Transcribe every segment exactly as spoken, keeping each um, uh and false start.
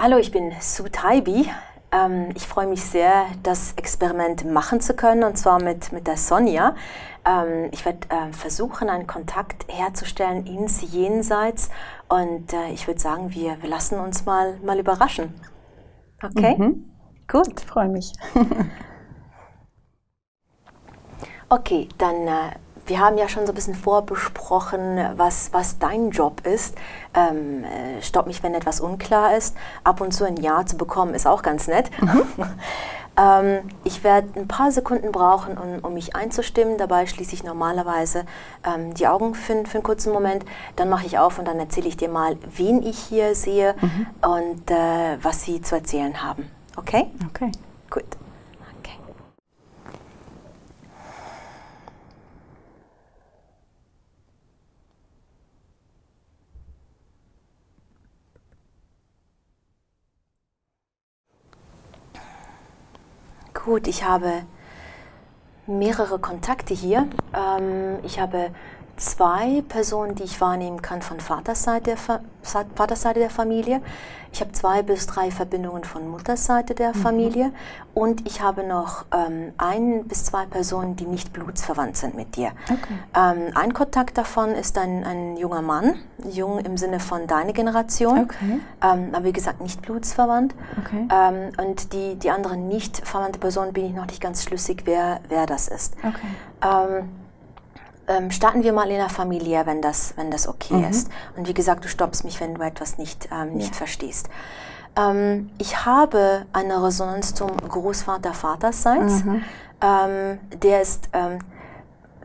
Hallo, ich bin Sue Dhaibi. Ähm, ich freue mich sehr, das Experiment machen zu können, und zwar mit, mit der Sonja. Ähm, ich werde äh, versuchen, einen Kontakt herzustellen ins Jenseits, und äh, ich würde sagen, wir, wir lassen uns mal, mal überraschen. Okay? Mhm. Gut, freue mich. Okay, dann... Äh, Wir haben ja schon so ein bisschen vorbesprochen, was, was dein Job ist. Ähm, stopp mich, wenn etwas unklar ist. Ab und zu ein Ja zu bekommen, ist auch ganz nett. Mhm. ähm, ich werde ein paar Sekunden brauchen, um, um mich einzustimmen. Dabei schließe ich normalerweise ähm, die Augen für, für einen kurzen Moment. Dann mache ich auf und dann erzähle ich dir mal, wen ich hier sehe mhm. und äh, was sie zu erzählen haben. Okay? Okay. Gut. Gut, ich habe mehrere Kontakte hier. Ähm, ich habe zwei Personen, die ich wahrnehmen kann von Vaterseite der, Fa Vaterseite der Familie. Ich habe zwei bis drei Verbindungen von Mutterseite der mhm. Familie. Und ich habe noch ähm, ein bis zwei Personen, die nicht blutsverwandt sind mit dir. Okay. Ähm, ein Kontakt davon ist ein, ein junger Mann, jung im Sinne von deiner Generation, okay. ähm, aber wie gesagt nicht blutsverwandt. Okay. Ähm, und die, die andere nicht verwandte Person bin ich noch nicht ganz schlüssig, wer, wer das ist. Okay. Ähm, Ähm, starten wir mal in der Familie, wenn das, wenn das okay mhm. ist. Und wie gesagt, du stoppst mich, wenn du etwas nicht, ähm, nicht ja. verstehst. Ähm, ich habe eine Resonanz zum Großvater Vaterseits. Mhm. Ähm, der ist ähm,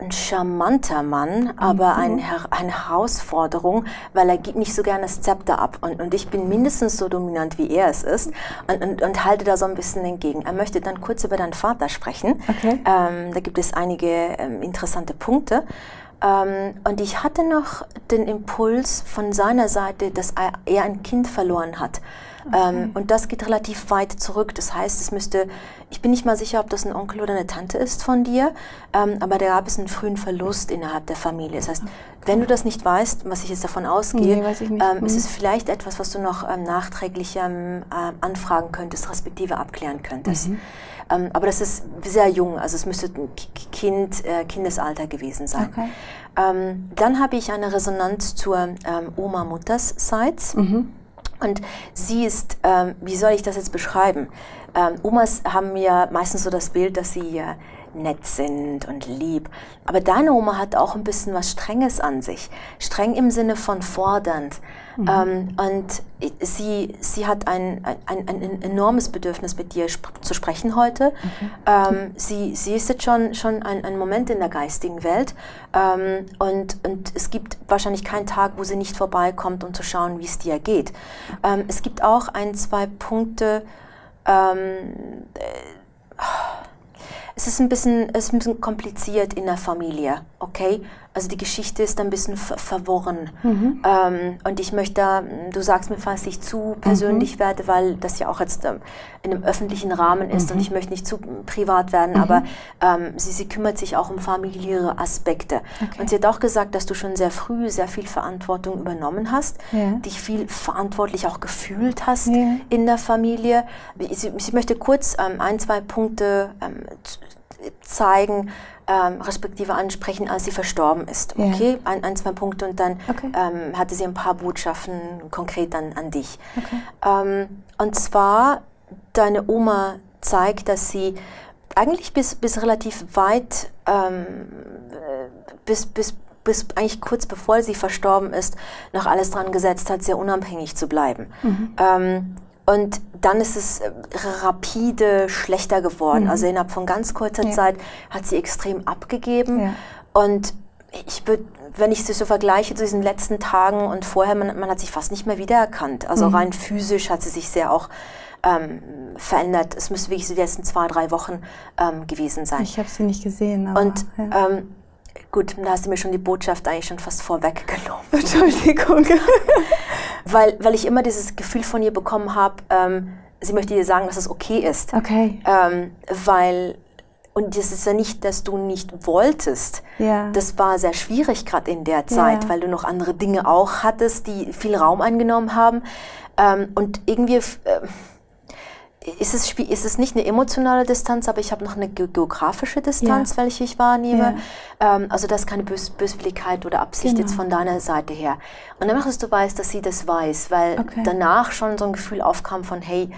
ein charmanter Mann, aber mhm. ein Her eine Herausforderung, weil er gibt nicht so gerne das Zepter ab. Und, und ich bin mindestens so dominant, wie er es ist, und, und, und halte da so ein bisschen entgegen. Er möchte dann kurz über deinen Vater sprechen. Okay. Ähm, da gibt es einige ähm, interessante Punkte. Ähm, und ich hatte noch den Impuls von seiner Seite, dass er, er ein Kind verloren hat. Okay. Ähm, und das geht relativ weit zurück. Das heißt, es müsste, ich bin nicht mal sicher, ob das ein Onkel oder eine Tante ist von dir, ähm, aber da gab es einen frühen Verlust innerhalb der Familie. Das heißt, okay. wenn du das nicht weißt, was ich jetzt davon ausgehe, nee, weiß ich nicht. Ähm, hm. ist es vielleicht etwas, was du noch ähm, nachträglich ähm, anfragen könntest, respektive abklären könntest. Mhm. Ähm, aber das ist sehr jung, also es müsste ein Kind, äh, Kindesalter gewesen sein. Okay. Ähm, dann habe ich eine Resonanz zur ähm, Oma-Mutters-Seits. Mhm. Und sie ist, ähm, wie soll ich das jetzt beschreiben? Ähm, Omas haben ja meistens so das Bild, dass sie äh, nett sind und lieb. Aber deine Oma hat auch ein bisschen was Strenges an sich. Streng im Sinne von fordernd. Mhm. Ähm, und sie, sie hat ein, ein, ein enormes Bedürfnis, mit dir sp zu sprechen heute. Mhm. Ähm, sie, sie ist jetzt schon, schon ein, ein Moment in der geistigen Welt. Ähm, und, und es gibt wahrscheinlich keinen Tag, wo sie nicht vorbeikommt, um zu schauen, wie es dir geht. Ähm, es gibt auch ein, zwei Punkte, ähm, äh, Es ist ein bisschen, es ist ein bisschen kompliziert in der Familie, okay? Also die Geschichte ist ein bisschen ver verworren. Mhm. Ähm, und ich möchte, du sagst mir, falls ich zu persönlich mhm. werde, weil das ja auch jetzt ähm, in einem öffentlichen Rahmen ist mhm. und ich möchte nicht zu privat werden, mhm. aber ähm, sie, sie kümmert sich auch um familiäre Aspekte. Okay. Und sie hat auch gesagt, dass du schon sehr früh sehr viel Verantwortung übernommen hast, ja. dich viel verantwortlich auch gefühlt hast ja. in der Familie. Sie, sie möchte kurz ähm, ein, zwei Punkte ähm, zeigen, ähm, respektive ansprechen, als sie verstorben ist. Yeah. Okay, ein, ein, zwei Punkte, und dann okay. ähm, hatte sie ein paar Botschaften konkret an, an dich. Okay. Ähm, und zwar, deine Oma zeigt, dass sie eigentlich bis, bis relativ weit, ähm, bis, bis, bis eigentlich kurz bevor sie verstorben ist, noch alles dran gesetzt hat, sehr unabhängig zu bleiben. Mhm. Ähm, Und dann ist es rapide schlechter geworden. Mhm. Also innerhalb von ganz kurzer ja. Zeit hat sie extrem abgegeben. Ja. Und ich würde, wenn ich es so vergleiche zu diesen letzten Tagen und vorher, man, man hat sich fast nicht mehr wiedererkannt. Also mhm. rein physisch hat sie sich sehr auch ähm, verändert. Es müsste wirklich so die letzten zwei, drei Wochen ähm, gewesen sein. Ich habe sie nicht gesehen. Aber, und ja. ähm, gut, da hast du mir schon die Botschaft eigentlich schon fast vorweggenommen. Entschuldigung. Weil, weil ich immer dieses Gefühl von ihr bekommen habe, ähm, sie möchte dir sagen, dass es okay ist. Okay. Ähm, weil, und das ist ja nicht, dass du nicht wolltest. Ja. Das war sehr schwierig gerade in der Zeit, ja. weil du noch andere Dinge auch hattest, die viel Raum eingenommen haben. Ähm, und irgendwie äh, ist, es, ist es nicht eine emotionale Distanz, aber ich habe noch eine ge geografische Distanz, ja, welche ich wahrnehme. Ja. Ähm, also da ist keine Bös Böswilligkeit oder Absicht, genau, jetzt von deiner Seite her. Und dann machst du weiß, dass sie das weiß, weil okay, danach schon so ein Gefühl aufkam von, hey,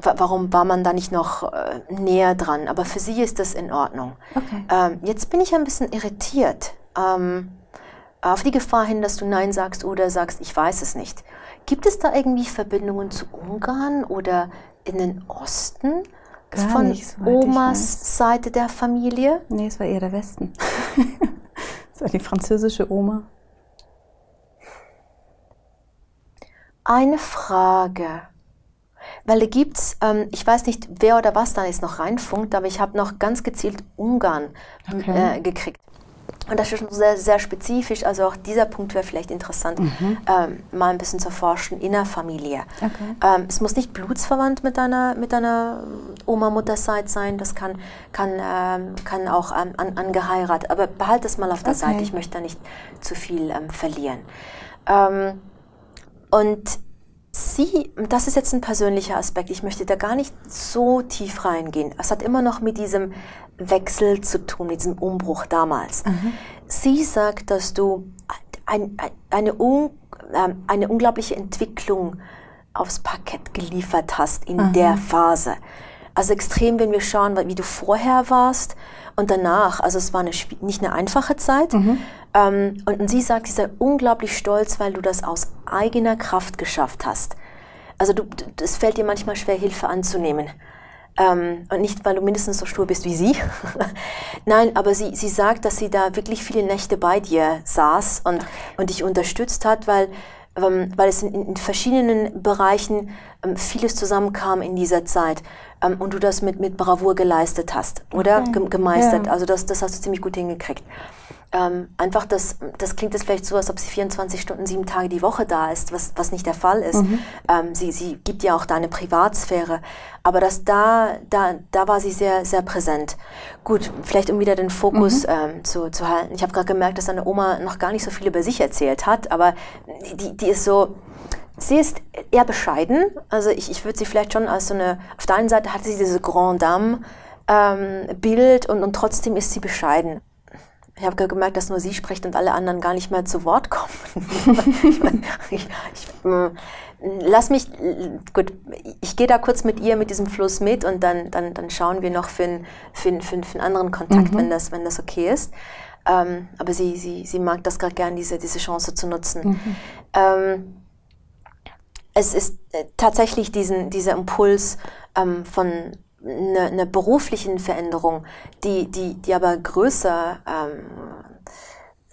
warum war man da nicht noch äh, näher dran? Aber für sie ist das in Ordnung. Okay. Ähm, jetzt bin ich ein bisschen irritiert. Ähm, auf die Gefahr hin, dass du Nein sagst oder sagst, ich weiß es nicht. Gibt es da irgendwie Verbindungen zu Ungarn oder in den Osten? Gar von nicht, Omas Seite der Familie? Nee, es war eher der Westen. Das war die französische Oma. Eine Frage. Weil da gibt es, ähm, ich weiß nicht, wer oder was da jetzt noch reinfunkt, aber ich habe noch ganz gezielt Ungarn, okay, äh, gekriegt. Und das ist schon sehr, sehr spezifisch, also auch dieser Punkt wäre vielleicht interessant, mhm, ähm, mal ein bisschen zu forschen in der Familie. Okay. Ähm, es muss nicht blutsverwandt mit deiner, mit deiner Oma-Mutterseite sein, das kann, kann, ähm, kann auch ähm, an, angeheiratet, aber behalte es mal auf der, okay, Seite, ich möchte da nicht zu viel ähm, verlieren. Ähm, und sie, das ist jetzt ein persönlicher Aspekt, ich möchte da gar nicht so tief reingehen. Es hat immer noch mit diesem Wechsel zu tun, mit diesem Umbruch damals. Mhm. Sie sagt, dass du ein, ein, eine, un, ähm, eine unglaubliche Entwicklung aufs Parkett geliefert hast in, mhm, der Phase. Also extrem, wenn wir schauen, wie du vorher warst und danach, also es war eine, nicht eine einfache Zeit. Mhm. Ähm, und, und sie sagt, sie sei unglaublich stolz, weil du das aus eigener Kraft geschafft hast. Also du, es fällt dir manchmal schwer, Hilfe anzunehmen. Ähm, und nicht, weil du mindestens so stur bist wie sie. Nein, aber sie, sie sagt, dass sie da wirklich viele Nächte bei dir saß und, und dich unterstützt hat, weil, ähm, weil es in, in verschiedenen Bereichen ähm, vieles zusammenkam in dieser Zeit. Ähm, und du das mit, mit Bravour geleistet hast, oder? Okay. Ge gemeistert. Ja. Also das, das hast du ziemlich gut hingekriegt. Ähm, einfach, das, das klingt jetzt vielleicht so, als ob sie vierundzwanzig Stunden, sieben Tage die Woche da ist, was, was nicht der Fall ist. Mhm. Ähm, sie, sie gibt ja auch deine Privatsphäre, aber das, da, da, da war sie sehr, sehr präsent. Gut, vielleicht um wieder den Fokus, mhm, ähm, zu, zu halten. Ich habe gerade gemerkt, dass deine Oma noch gar nicht so viel über sich erzählt hat, aber die, die ist so, sie ist eher bescheiden. Also ich, ich würde sie vielleicht schon als so eine, auf der einen Seite hatte sie diese Grande Dame ähm, Bild und, und trotzdem ist sie bescheiden. Ich habe gemerkt, dass nur sie spricht und alle anderen gar nicht mehr zu Wort kommen. ich mein, ich, ich, lass mich, gut, ich gehe da kurz mit ihr, mit diesem Fluss mit und dann, dann, dann schauen wir noch für einen für für für anderen Kontakt, mhm, wenn, das, wenn das okay ist. Ähm, aber sie, sie, sie mag das gerade gern, diese, diese Chance zu nutzen. Mhm. Ähm, es ist tatsächlich diesen, dieser Impuls ähm, von Eine, eine beruflichen Veränderung, die, die, die aber größer ähm,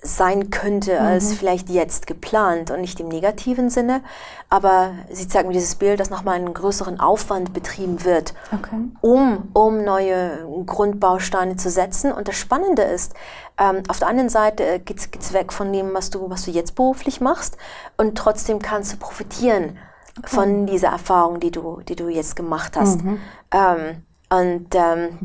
sein könnte, mhm, als vielleicht jetzt geplant und nicht im negativen Sinne. Aber sie zeigen mir dieses Bild, dass nochmal einen größeren Aufwand betrieben wird, okay, um, um neue Grundbausteine zu setzen. Und das Spannende ist, ähm, auf der anderen Seite geht's, geht's weg von dem, was du, was du jetzt beruflich machst und trotzdem kannst du profitieren, okay, von dieser Erfahrung, die du, die du jetzt gemacht hast. Mhm. Ähm, und ähm,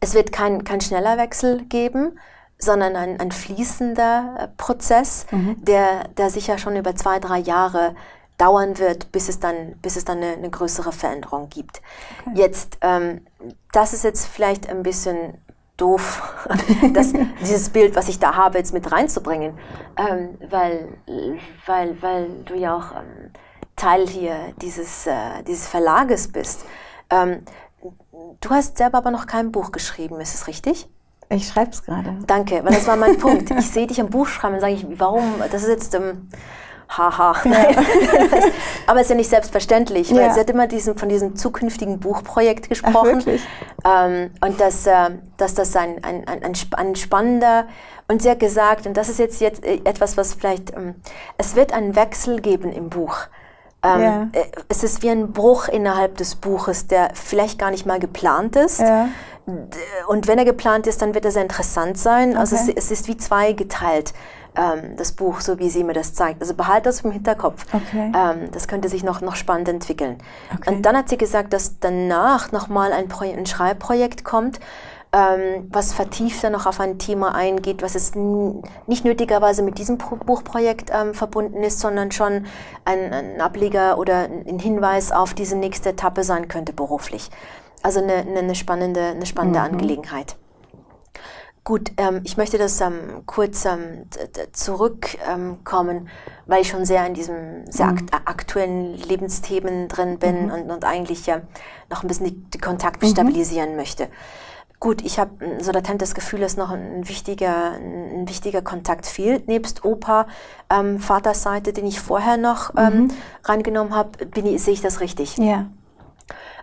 es wird kein, kein schneller Wechsel geben, sondern ein, ein fließender Prozess, mhm, der, der sicher schon über zwei, drei Jahre dauern wird, bis es dann, bis es dann eine, eine größere Veränderung gibt. Okay. Jetzt, ähm, das ist jetzt vielleicht ein bisschen doof, das, dieses Bild, was ich da habe, jetzt mit reinzubringen, ähm, weil, weil, weil du ja auch ähm, Teil hier dieses, äh, dieses Verlages bist. Ähm, du hast selber aber noch kein Buch geschrieben, ist es richtig? Ich schreibe es gerade. Danke, weil das war mein Punkt. Ich sehe dich am Buch schreiben und sage ich, warum, das ist jetzt... Ähm, Haha, ja. Aber es ist ja nicht selbstverständlich, weil ja, sie hat immer diesen, von diesem zukünftigen Buchprojekt gesprochen. Ach, ähm, und dass, äh, dass das ein, ein, ein, ein spannender und sie hat gesagt, und das ist jetzt, jetzt etwas, was vielleicht, ähm, es wird einen Wechsel geben im Buch. Ähm, ja. Es ist wie ein Bruch innerhalb des Buches, der vielleicht gar nicht mal geplant ist. Ja. Und wenn er geplant ist, dann wird er sehr interessant sein. Okay. Also es, es ist wie zweigeteilt, ähm, das Buch, so wie sie mir das zeigt. Also behalte das im Hinterkopf. Okay. Ähm, das könnte sich noch, noch spannend entwickeln. Okay. Und dann hat sie gesagt, dass danach nochmal ein, ein Schreibprojekt kommt, ähm, was vertiefter noch auf ein Thema eingeht, was es nicht nötigerweise mit diesem Pro Buchprojekt ähm, verbunden ist, sondern schon ein, ein Ableger oder ein Hinweis auf diese nächste Etappe sein könnte beruflich. Also eine, eine spannende, eine spannende mhm. Angelegenheit. Gut, ähm, ich möchte das ähm, kurz ähm, zurückkommen, ähm, weil ich schon sehr in diesem sehr mhm. akt aktuellen Lebensthemen drin bin mhm. und, und eigentlich ja noch ein bisschen die, die Kontakte mhm. stabilisieren möchte. Gut, ich habe so latent das Gefühl, dass noch ein wichtiger, ein wichtiger Kontakt fehlt. Nebst Opa, ähm, Vaterseite, den ich vorher noch ähm, mhm. reingenommen habe, sehe ich das richtig. Ja.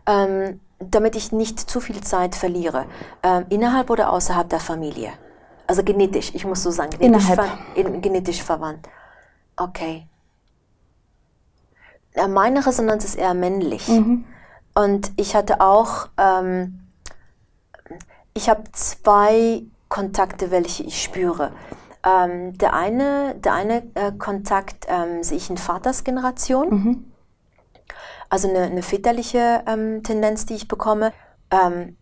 Ähm, damit ich nicht zu viel Zeit verliere, äh, innerhalb oder außerhalb der Familie? Also genetisch, ich muss so sagen, genetisch, ver in, genetisch verwandt. Okay. Äh, meine Resonanz ist eher männlich. Mhm. Und ich hatte auch, ähm, ich habe zwei Kontakte, welche ich spüre. Ähm, der eine, der eine äh, Kontakt ähm, sehe ich in Vaters Generation. Mhm. Also eine, eine väterliche ähm, Tendenz, die ich bekomme. Ähm,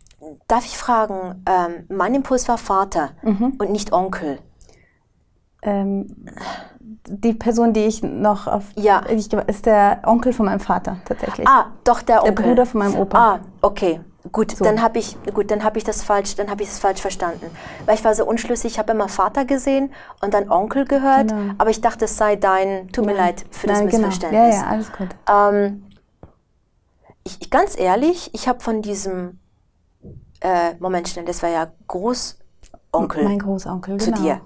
darf ich fragen, ähm, mein Impuls war Vater mhm. und nicht Onkel. Ähm, die Person, die ich noch auf... Ja. Ich, ist der Onkel von meinem Vater tatsächlich. Ah, doch, der Onkel. Der Bruder von meinem Opa. Ah, okay. Gut, so. dann habe ich, gut, dann hab ich das falsch, dann habe ich das falsch verstanden. Weil ich war so unschlüssig, ich habe immer Vater gesehen und dann Onkel gehört, genau. aber ich dachte, es sei dein... Tut mir ja. leid für das Nein, Missverständnis. Genau. Ja, ja, alles gut. Ähm, Ich, ganz ehrlich, ich habe von diesem, äh, Moment schnell, das war ja Großonkel. Mein Großonkel, genau. Zu dir.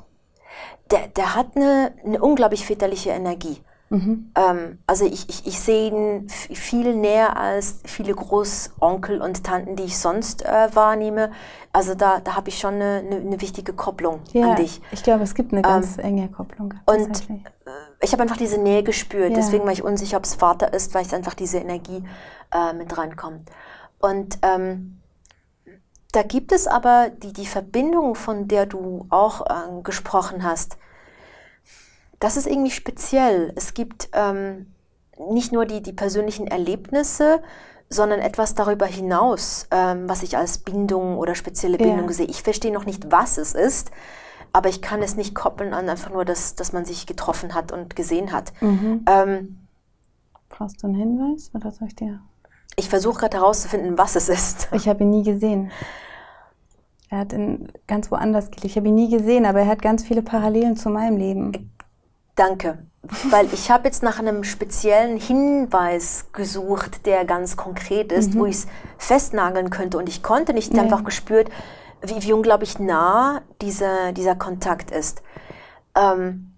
Der, der hat eine, eine unglaublich väterliche Energie. Mhm. Ähm, also ich, ich, ich sehe ihn viel näher als viele Großonkel und Tanten, die ich sonst äh, wahrnehme. Also da, da habe ich schon eine, eine, eine wichtige Kopplung ja, an dich. Ich glaube, es gibt eine ganz ähm, enge Kopplung. Und ich habe einfach diese Nähe gespürt. Ja. Deswegen war ich unsicher, ob es Vater ist, weil es einfach diese Energie äh, mit reinkommt. Und ähm, da gibt es aber die, die Verbindung, von der du auch äh, gesprochen hast. Das ist irgendwie speziell. Es gibt ähm, nicht nur die, die persönlichen Erlebnisse, sondern etwas darüber hinaus, ähm, was ich als Bindung oder spezielle Bindung ja. sehe. Ich verstehe noch nicht, was es ist, aber ich kann es nicht koppeln an einfach nur, dass, dass man sich getroffen hat und gesehen hat. Mhm. Ähm, Brauchst du einen Hinweis oder soll ich dir? Ich versuche gerade herauszufinden, was es ist. Ich habe ihn nie gesehen. Er hat in, ganz woanders gelebt. Ich habe ihn nie gesehen, aber er hat ganz viele Parallelen zu meinem Leben. Danke, weil ich habe jetzt nach einem speziellen Hinweis gesucht, der ganz konkret ist, mhm. wo ich es festnageln könnte. Und ich konnte nicht, ich habe einfach gespürt, wie, wie unglaublich nah dieser, dieser Kontakt ist. Ähm,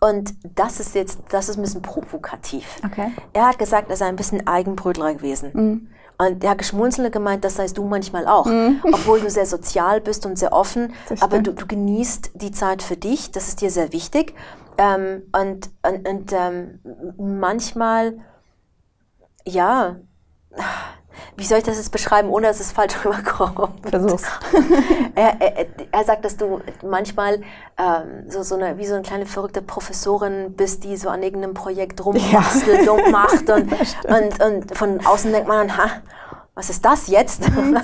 und das ist jetzt, das ist ein bisschen provokativ. Okay. Er hat gesagt, er sei ein bisschen Eigenbrötler gewesen. Mhm. Und er hat geschmunzelt gemeint, das heißt du manchmal auch. Mhm. Obwohl du sehr sozial bist und sehr offen, aber du, du genießt die Zeit für dich, das ist dir sehr wichtig. Ähm, und und, und ähm, manchmal, ja, wie soll ich das jetzt beschreiben, ohne dass es falsch rüberkommt? Versuch's. er, er, er sagt, dass du manchmal ähm, so, so eine, wie so eine kleine verrückte Professorin bist, die so an irgendeinem Projekt rumbastelt ja. und macht. Und, und, und von außen denkt man, ha, was ist das jetzt? Mhm.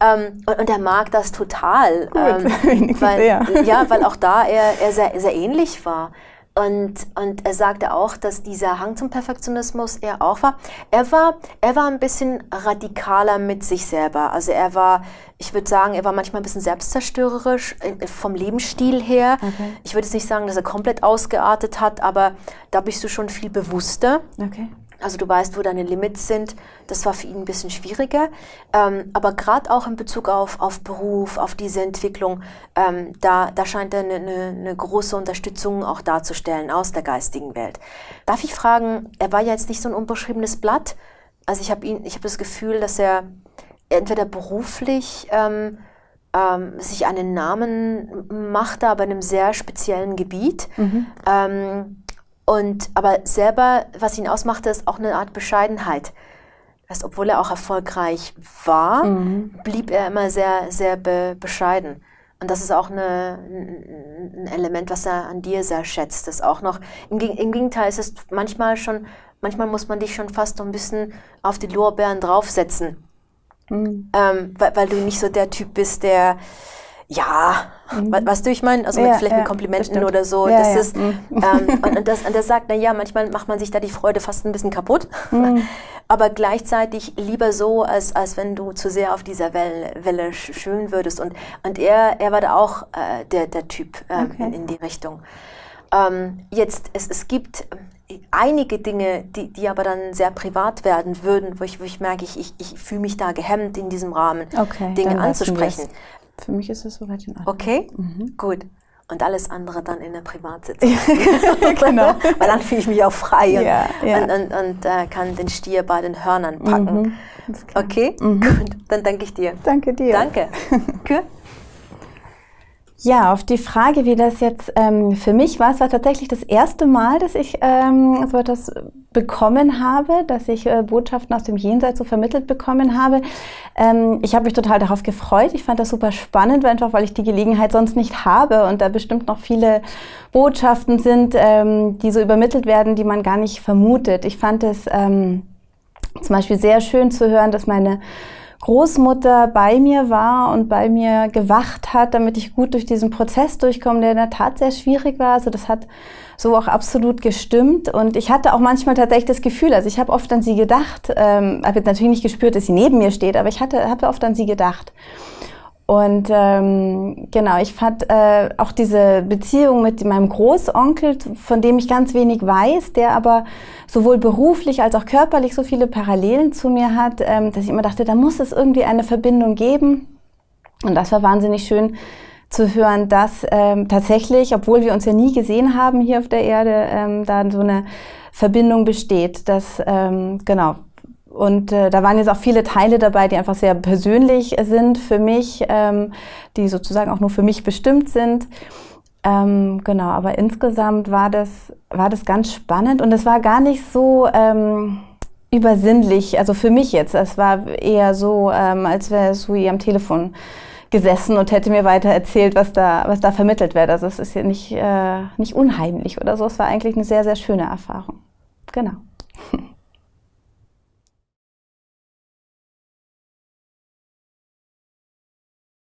Ähm, und, und er mag das total, Gut, ähm, weil, sehr. ja, weil auch da er, er sehr, sehr ähnlich war. Und, und er sagte auch, dass dieser Hang zum Perfektionismus er auch war. Er war, er war ein bisschen radikaler mit sich selber. Also er war, ich würde sagen, er war manchmal ein bisschen selbstzerstörerisch vom Lebensstil her. Okay. Ich würde jetzt nicht sagen, dass er komplett ausgeartet hat, aber da bist du schon viel bewusster. Okay. Also du weißt, wo deine Limits sind. Das war für ihn ein bisschen schwieriger. Ähm, aber gerade auch in Bezug auf, auf Beruf, auf diese Entwicklung, ähm, da, da scheint er eine, eine, eine große Unterstützung auch darzustellen aus der geistigen Welt. Darf ich fragen, er war ja jetzt nicht so ein unbeschriebenes Blatt. Also ich habe ihn, ich habe das Gefühl, dass er entweder beruflich ähm, ähm, sich einen Namen machte, aber in einem sehr speziellen Gebiet. Mhm. Ähm, Und, aber selber, was ihn ausmachte, ist auch eine Art Bescheidenheit. Das, obwohl er auch erfolgreich war, mhm. blieb er immer sehr, sehr be bescheiden. Und das ist auch eine, ein Element, was er an dir sehr schätzt. Das auch noch. Im, im Gegenteil, es ist manchmal schon, manchmal muss man dich schon fast so ein bisschen auf die Lorbeeren draufsetzen. mhm. ähm, weil, weil du nicht so der Typ bist, der, ja, mhm. was, weißt du, ich meine, also ja, mit, vielleicht ja, mit Komplimenten bestimmt. Oder so, ja, das ja. ist, mhm. ähm, und, und, das, und das sagt, na ja, manchmal macht man sich da die Freude fast ein bisschen kaputt, mhm. aber gleichzeitig lieber so, als, als wenn du zu sehr auf dieser Welle, Welle schwimmen würdest, und, und er, er war da auch äh, der, der Typ äh, okay. in, in die Richtung. Ähm, jetzt, es, es gibt einige Dinge, die, die aber dann sehr privat werden würden, wo ich, wo ich merke, ich, ich, ich fühle mich da gehemmt, in diesem Rahmen okay, Dinge anzusprechen. Für mich ist es soweit in Ordnung. Okay, mhm. gut. Und alles andere dann in der Privatsitzung. Genau. Weil dann fühle ich mich auch frei ja, und, ja. und, und, und äh, kann den Stier bei den Hörnern packen. Mhm, okay, mhm. gut. Dann danke ich dir. Danke dir. Danke. Okay. Ja, auf die Frage, wie das jetzt ähm, für mich war, es war tatsächlich das erste Mal, dass ich ähm, so etwas bekommen habe, dass ich äh, Botschaften aus dem Jenseits so vermittelt bekommen habe. Ähm, ich habe mich total darauf gefreut. Ich fand das super spannend, einfach weil ich die Gelegenheit sonst nicht habe und da bestimmt noch viele Botschaften sind, ähm, die so übermittelt werden, die man gar nicht vermutet. Ich fand es ähm, zum Beispiel sehr schön zu hören, dass meine Großmutter bei mir war und bei mir gewacht hat, damit ich gut durch diesen Prozess durchkomme, der in der Tat sehr schwierig war. Also das hat so auch absolut gestimmt. Und ich hatte auch manchmal tatsächlich das Gefühl, also ich habe oft an sie gedacht, ähm, habe jetzt natürlich nicht gespürt, dass sie neben mir steht, aber ich hatte, habe oft an sie gedacht. Und ähm, genau, ich fand äh, auch diese Beziehung mit meinem Großonkel, von dem ich ganz wenig weiß, der aber sowohl beruflich als auch körperlich so viele Parallelen zu mir hat, ähm, dass ich immer dachte, da muss es irgendwie eine Verbindung geben. Und das war wahnsinnig schön zu hören, dass ähm, tatsächlich, obwohl wir uns ja nie gesehen haben hier auf der Erde, ähm, da so eine Verbindung besteht, dass, ähm, genau, und äh, da waren jetzt auch viele Teile dabei, die einfach sehr persönlich sind für mich, ähm, die sozusagen auch nur für mich bestimmt sind. Ähm, genau, aber insgesamt war das, war das ganz spannend und es war gar nicht so ähm, übersinnlich, also für mich jetzt. Es war eher so, ähm, als wäre Sue am Telefon gesessen und hätte mir weiter erzählt, was da, was da vermittelt wird. Also es ist ja nicht, äh, nicht unheimlich oder so, es war eigentlich eine sehr, sehr schöne Erfahrung. Genau.